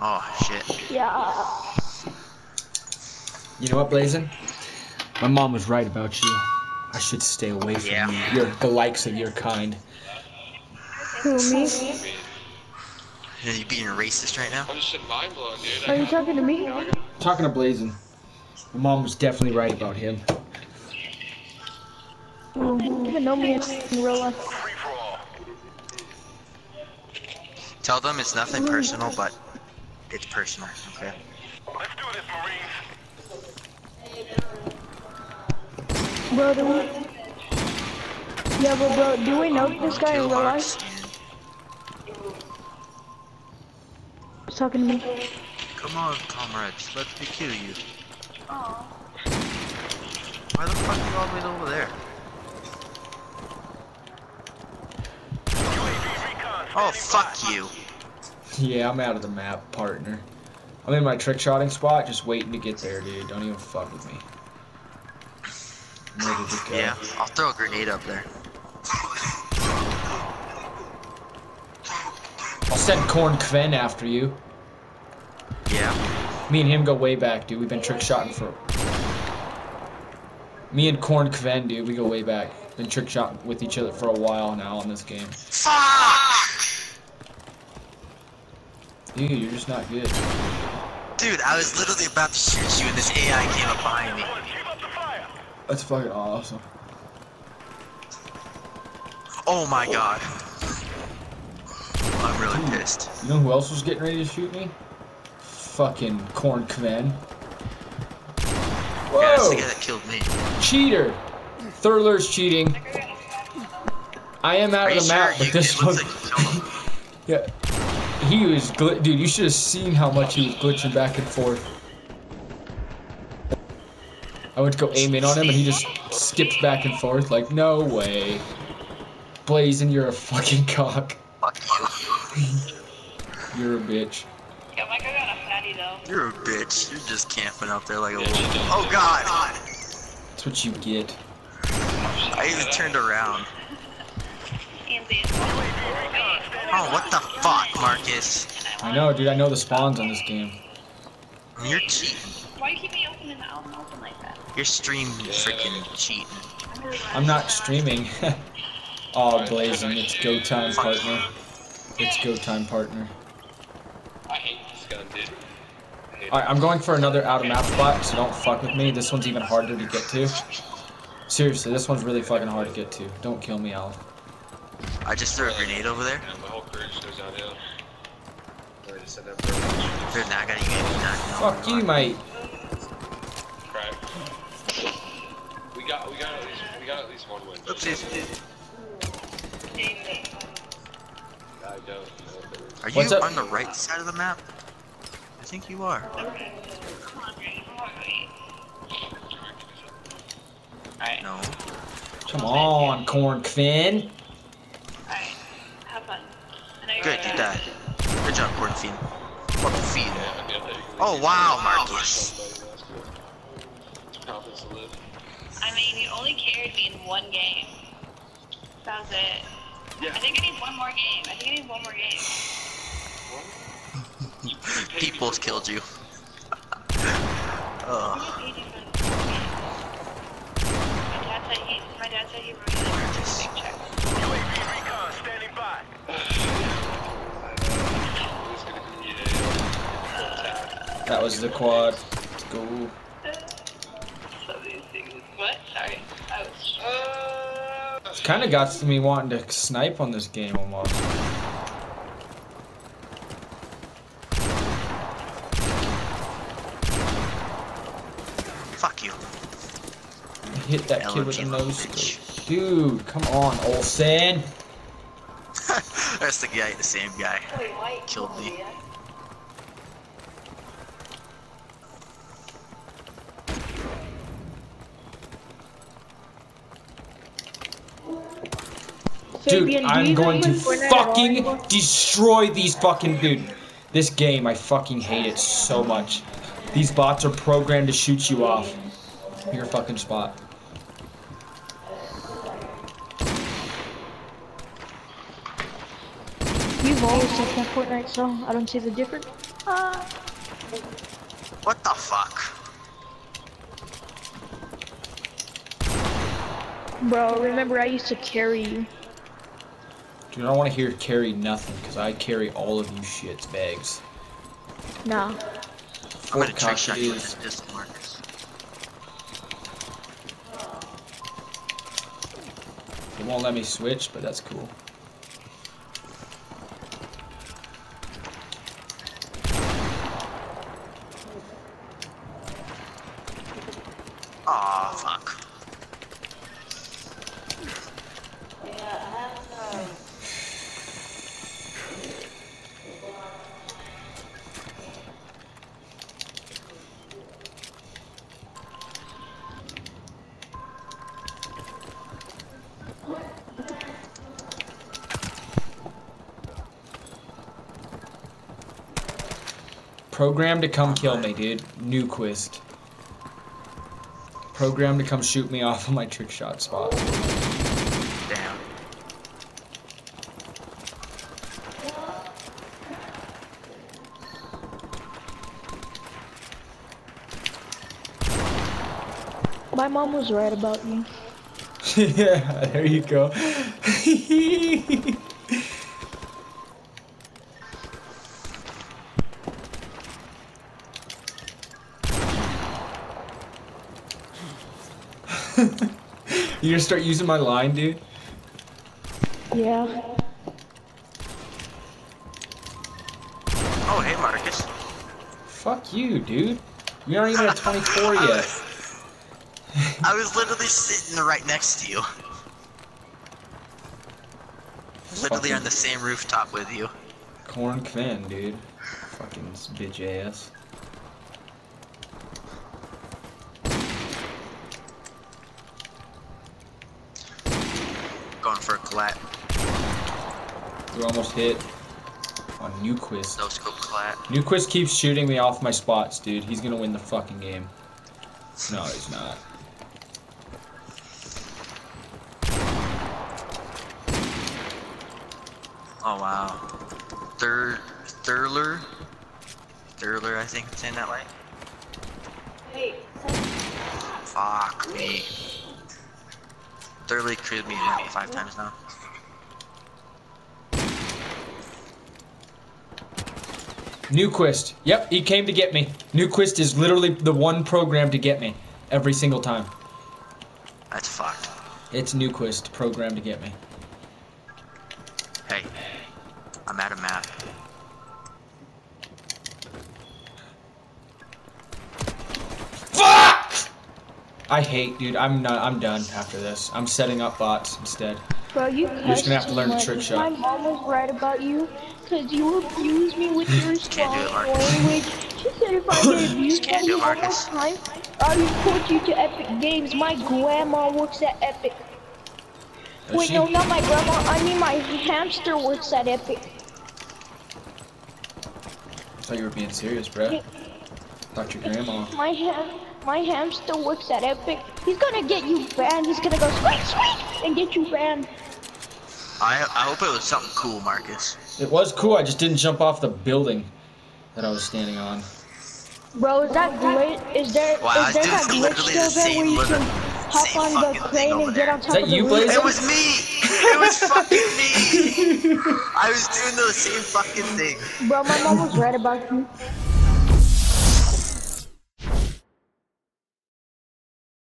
Oh, shit. Yeah. You know what, Blazin? My mom was right about you. I should stay away from you. You're the likes of your kind. Who, me? Are you being racist right now? Are you talking to me? I'm talking to Blazin. My mom was definitely right about him. You didn't even know me in real life. Tell them it's nothing personal, but it's personal, okay? Let's do this, Marines! Bro, do we... Yeah, but bro, do we know this guy in real life? He's talking to me. Come on, comrades, let me kill you. Aww. Why the fuck are you always over there? Oh, fuck you. Yeah, I'm out of the map, partner. I'm in my trick-shotting spot, just waiting to get there, dude. Don't even fuck with me. Yeah, I'll throw a grenade up there. I'll send Korn Kven after you. Yeah. Me and him go way back, dude. We've been trick-shotting for... Me and Korn Kven, dude, we go way back. Been trick-shotting with each other for a while now on this game. Fuck! Dude, you're just not good. Dude, I was literally about to shoot you and this AI came up behind me. That's fucking awesome. Oh my god. I'm really pissed. You know who else was getting ready to shoot me? Fucking Korn Kven. Whoa! Yeah, that's the guy that killed me. Cheater! Thurler's cheating. I am out of the map, but this looks like you killed him. Yeah. He was glitching, dude. You should have seen how much he was glitching back and forth. I went to go aim in on him, and he just skipped back and forth. Like, no way, Blazin, you're a fucking cock. Fuck you. You're a bitch. Yeah, Mike, I got a fatty though. You're a bitch. You're just camping out there like a little. Oh god. That's what you get. I even turned around. Oh, what the fuck, Marcus? I know, dude. I know the spawns on this game. You're cheating. Why you keep me opening the album open like that? You're streaming freaking cheating. I'm not streaming. Oh, Blazin, it's go time, partner. It's go time, partner. I hate this gun, dude. Alright, I'm going for another out of map spot, so don't fuck with me. This one's even harder to get to. Seriously, this one's really fucking hard to get to. Don't kill me, Alan. I just threw a grenade over there. Dude, now I gotta get it done. Fuck you, mate. Crap. We got at least one win. Oopsies. I don't know if there is. Are you on the right side of the map? I think you are. Alright. No. Come on, Korn Kven. Alright, have fun. Good, you died. Good job, Korn Kven. Fucking feed. Oh wow, Marcus. I mean, you only carried me in one game. That was it. Yeah. I think I need one more game. People's killed you. My dad said he ruined the first big check. UAV recon standing by. That was the quad. Let's go. What? Sorry, I was. It's kind of got me wanting to snipe on this game almost. Fuck you. Hit that kid with a nose scope. Dude, come on, Olsen. That's the guy, the same guy. Killed me. Dude, I'm going to fucking destroy these fucking dude. This game, I fucking hate it so much. These bots are programmed to shoot you off your fucking spot. always just in Fortnite, so I don't see the difference. What the fuck? Bro, remember I used to carry you. Dude, I don't want to hear carry nothing, because I carry all of you shit's bags. Nah. I'm gonna trick shot you with this markers. It won't let me switch, but that's cool. Aw, fuck. Program to come kill me, dude. Newquist. Program to come shoot me off of my trick shot spot. Damn. My mom was right about me. Yeah, there you go. You gonna start using my line, dude? Yeah. Oh, hey, Marcus. Fuck you, dude. You're not even at 24 yet. I was literally sitting right next to you. Literally on the same rooftop with you. Corn Quinn, dude. Fucking bitch ass. Going for a clat. You're almost hit on Newquist. No scope clat. Newquist keeps shooting me off my spots, dude. He's gonna win the fucking game. No, he's not. Oh wow, Thurler, I think it's in that way. Wait. Fuck me. Thurley crit me about 5 times now. Newquist, yep, he came to get me. Newquist is literally the one program to get me every single time. That's fucked. It's Newquist program to get me. Hey. I'm out of map. Fuck! I hate, dude. I'm done after this. I'm setting up bots instead. Bro, you're just gonna have to learn the trick shot. My mom was right about you, cause you abused me with your strong language. She said if I did abuse you all the time, I would report you to Epic Games. My grandma works at Epic. Wait, no, not my grandma. I mean, my hamster works at Epic. I thought you were being serious, bro. I thought your grandma. My hamster works at Epic. He's gonna get you banned. He's gonna go squeak, squeak, and get you banned. I hope it was something cool, Marcus. It was cool. I just didn't jump off the building that I was standing on. Bro, is that glitch? Is there that glitch still there where you can hop on the crane and get on top of the roof? It was me. It was fucking me! I was doing the same fucking thing. Bro, my mom was right about you.